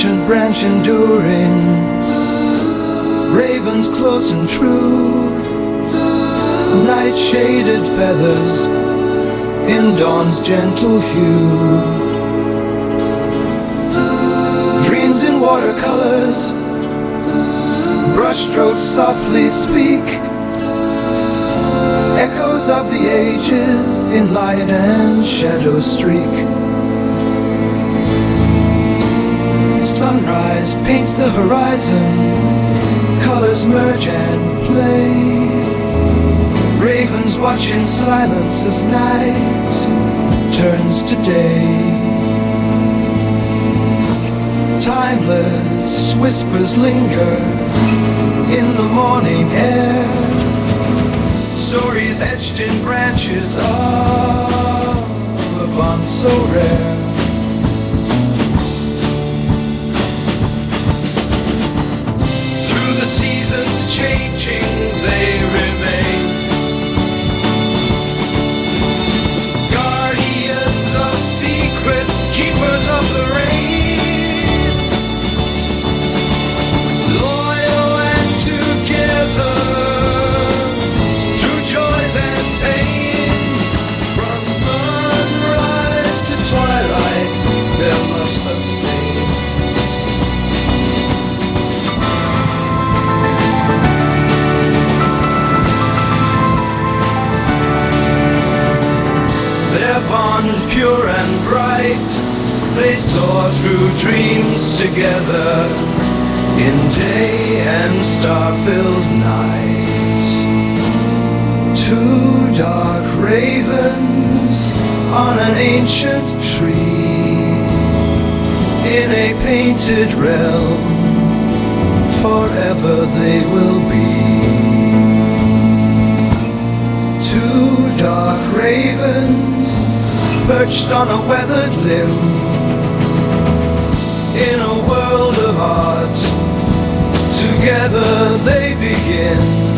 ancient branch enduring, ravens close and true, night-shaded feathers in dawn's gentle hue. Dreams in watercolors, brushstrokes softly speak, echoes of the ages in light and shadow streak. Sunrise paints the horizon, colors merge and play. Ravens watch in silence as night turns to day. Timeless whispers linger in the morning air, stories etched in branches of a bond so rare. Seasons changing, they remain guardians of secrets, keepers of the rain, loyal and together through joys and pains. From sunrise to twilight, their love sustains. Pure and bright, they soar through dreams together in day and star-filled night. Two dark ravens on an ancient tree, in a painted realm, forever they will be. Two dark ravens perched on a weathered limb, in a world of art, together they begin.